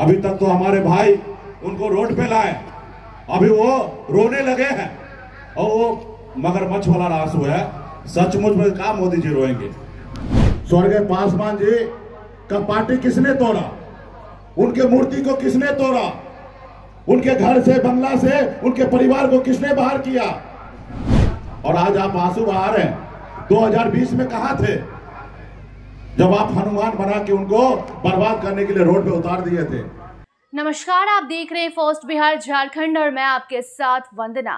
अभी तक तो हमारे भाई उनको रोड पे लाए, अभी वो रोने लगे हैं और वो मगरमच्छ वाला आंसू है। सचमुच में का मोदी जी रोएंगे। स्वर्गीय पासवान जी का पार्टी किसने तोड़ा, उनके मूर्ति को किसने तोड़ा, उनके घर से बंगला से उनके परिवार को किसने बाहर किया, और आज आप आंसू बहा रहे हैं। 2020 में कहां थे जब आप हनुमान बना के उनको बर्बाद करने के लिए रोड पे उतार दिए थे। नमस्कार, आप देख रहे हैं फर्स्ट बिहार झारखंड और मैं आपके साथ वंदना।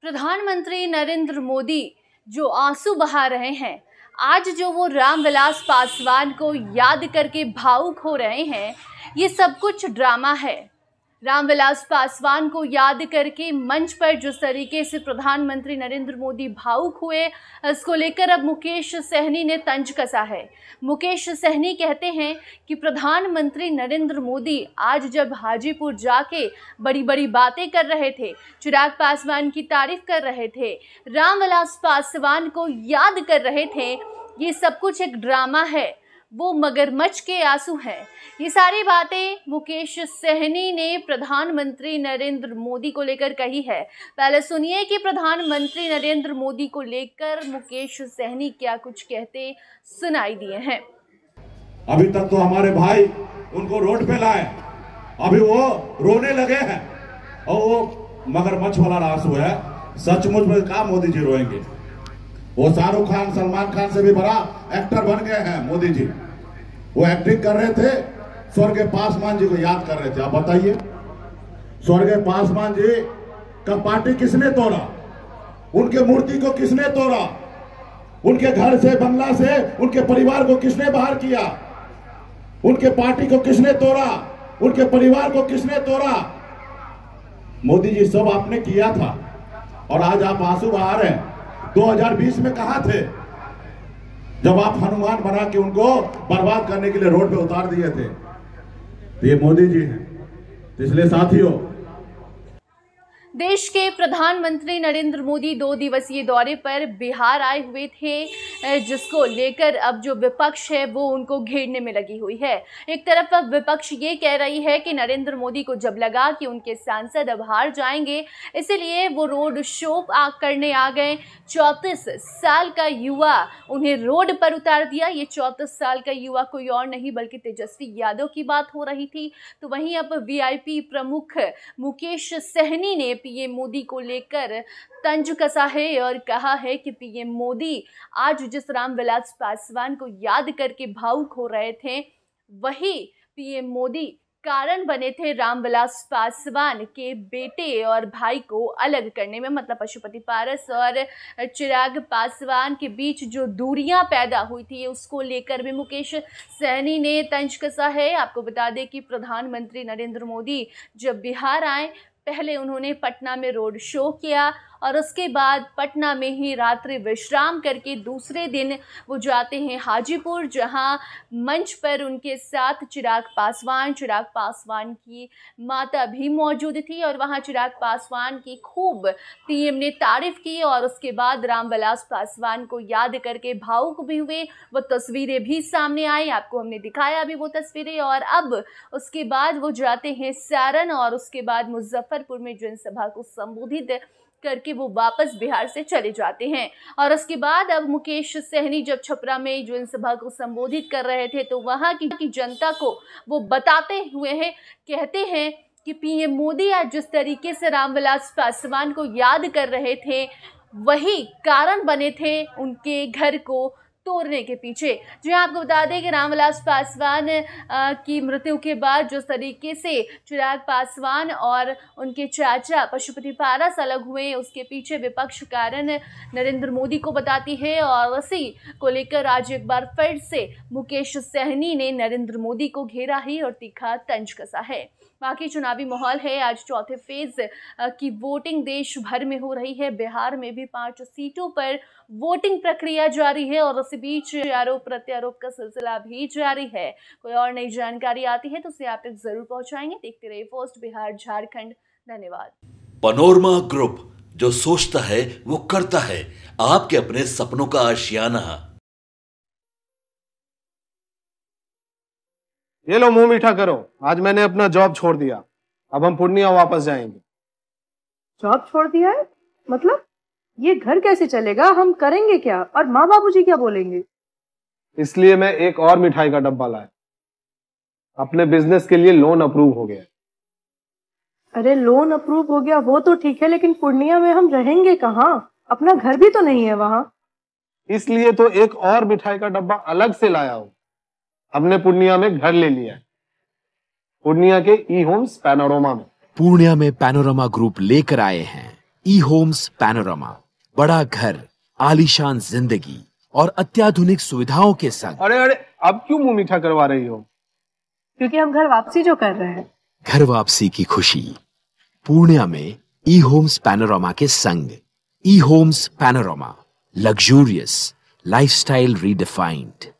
प्रधानमंत्री नरेंद्र मोदी जो आंसू बहा रहे हैं, आज जो वो रामविलास पासवान को याद करके भावुक हो रहे हैं, ये सब कुछ ड्रामा है। रामविलास पासवान को याद करके मंच पर जिस तरीके से प्रधानमंत्री नरेंद्र मोदी भावुक हुए, इसको लेकर अब मुकेश सहनी ने तंज कसा है। मुकेश सहनी कहते हैं कि प्रधानमंत्री नरेंद्र मोदी आज जब हाजीपुर जाके बड़ी बड़ी बातें कर रहे थे, चिराग पासवान की तारीफ कर रहे थे, रामविलास पासवान को याद कर रहे थे, ये सब कुछ एक ड्रामा है, वो मगरमच्छ के आंसू हैं। ये सारी बातें मुकेश सहनी ने प्रधानमंत्री नरेंद्र मोदी को लेकर कही है। पहले सुनिए कि प्रधानमंत्री नरेंद्र मोदी को लेकर मुकेश सहनी क्या कुछ कहते सुनाई दिए हैं। अभी तक तो हमारे भाई उनको रोड पे लाए, अभी वो रोने लगे हैं और वो मगरमच्छ वाला आंसू है। सचमुच में का मोदी जी रोएंगे। वो शाहरुख खान, सलमान खान से भी बड़ा एक्टर बन गए हैं मोदी जी। वो एक्टिंग कर रहे थे, स्वर्गीय पासवान जी को याद कर रहे थे। आप बताइए, स्वर्गीय पासवान जी का पार्टी किसने तोड़ा, उनके मूर्ति को किसने तोड़ा, उनके घर से बंगला से उनके परिवार को किसने बाहर किया, उनके पार्टी को किसने तोड़ा, उनके परिवार को किसने तोड़ा। मोदी जी, सब आपने किया था और आज आप आंसू बहा रहे हैं। 2020 में कहां थे जब आप हनुमान बना के उनको बर्बाद करने के लिए रोड पे उतार दिए थे। तो ये मोदी जी हैं। तो इसलिए साथियों, देश के प्रधानमंत्री नरेंद्र मोदी 2 दिवसीय दौरे पर बिहार आए हुए थे, जिसको लेकर अब जो विपक्ष है वो उनको घेरने में लगी हुई है। एक तरफ अब विपक्ष ये कह रही है कि नरेंद्र मोदी को जब लगा कि उनके सांसद अब हार जाएंगे, इसलिए वो रोड शो करने आ गए। 34 साल का युवा उन्हें रोड पर उतार दिया। ये 34 साल का युवा कोई और नहीं बल्कि तेजस्वी यादव की बात हो रही थी। तो वहीं अब VIP प्रमुख मुकेश सहनी ने पीएम मोदी को लेकर तंज कसा है और कहा है कि पीएम मोदी आज जिस रामविलास पासवान को याद करके भावुक हो रहे थे, वही पीएम मोदी कारण बने थे रामविलास पासवान के बेटे और भाई को अलग करने में। मतलब पशुपति पारस और चिराग पासवान के बीच जो दूरियां पैदा हुई थी, उसको लेकर भी मुकेश सहनी ने तंज कसा है। आपको बता दें कि प्रधानमंत्री नरेंद्र मोदी जब बिहार आए, पहले उन्होंने पटना में रोड शो किया और उसके बाद पटना में ही रात्रि विश्राम करके दूसरे दिन वो जाते हैं हाजीपुर, जहां मंच पर उनके साथ चिराग पासवान की माता भी मौजूद थी और वहां चिराग पासवान की खूब पीएम ने तारीफ की और उसके बाद रामविलास पासवान को याद करके भावुक भी हुए। वो तस्वीरें भी सामने आई, आपको हमने दिखाया भी वो तस्वीरें। और अब उसके बाद वो जाते हैं सारण और उसके बाद मुजफ्फरपुर में जनसभा को संबोधित करके वो वापस बिहार से चले जाते हैं। और उसके बाद अब मुकेश सहनी जब छपरा में जनसभा को संबोधित कर रहे थे, तो वहां की जनता को वो बताते हुए हैं, कहते हैं कि पीएम मोदी आज जिस तरीके से रामविलास पासवान को याद कर रहे थे, वही कारण बने थे उनके घर को तोड़ने के पीछे। जो आपको बता दें कि रामविलास पासवान की मृत्यु के बाद जिस तरीके से चिराग पासवान और उनके चाचा पशुपति पारस अलग हुए, उसके पीछे विपक्ष कारण नरेंद्र मोदी को बताती है और उसी को लेकर आज एक बार फिर से मुकेश सहनी ने नरेंद्र मोदी को घेरा ही और तीखा तंज कसा है। बाकी चुनावी माहौल है। आज चौथे फेज की वोटिंग देश भर में हो रही है। बिहार में भी 5 सीटों पर वोटिंग प्रक्रिया जारी है और इसी बीच आरोप प्रत्यारोप का सिलसिला भी जारी है। कोई और नई जानकारी आती है तो उसे आप तक जरूर पहुंचाएंगे। देखते रहिए फर्स्ट बिहार झारखंड। धन्यवाद। पैनोरमा ग्रुप, जो सोचता है वो करता है, आपके अपने सपनों का आशियाना। ये लो मुंह मीठा करो, आज मैंने अपना जॉब छोड़ दिया, अब हम पूर्णिया वापस जाएंगे। जॉब छोड़ दिया है? मतलब ये घर कैसे चलेगा, हम करेंगे क्या और माँ बाबूजी क्या बोलेंगे? इसलिए मैं एक और मिठाई का डब्बा लाया, अपने बिजनेस के लिए लोन अप्रूव हो गया। अरे लोन अप्रूव हो गया वो तो ठीक है, लेकिन पूर्णिया में हम रहेंगे कहाँ, अपना घर भी तो नहीं है वहाँ। इसलिए तो एक और मिठाई का डब्बा अलग से लाया हूँ, हमने पूर्णिया में घर ले लिया है, पूर्णिया के ई होम्स पैनोरामा में। पूर्णिया में पैनोरमा ग्रुप लेकर आए हैं ई होम्स पैनोरामा, बड़ा घर, आलीशान जिंदगी और अत्याधुनिक सुविधाओं के साथ। अरे अरे अब क्यों मुंह मीठा करवा रही हो? क्योंकि हम घर वापसी जो कर रहे हैं। घर वापसी की खुशी पूर्णिया में ई होम्स पैनोरामा के संग। ई Homes Panorama, luxurious lifestyle redefined.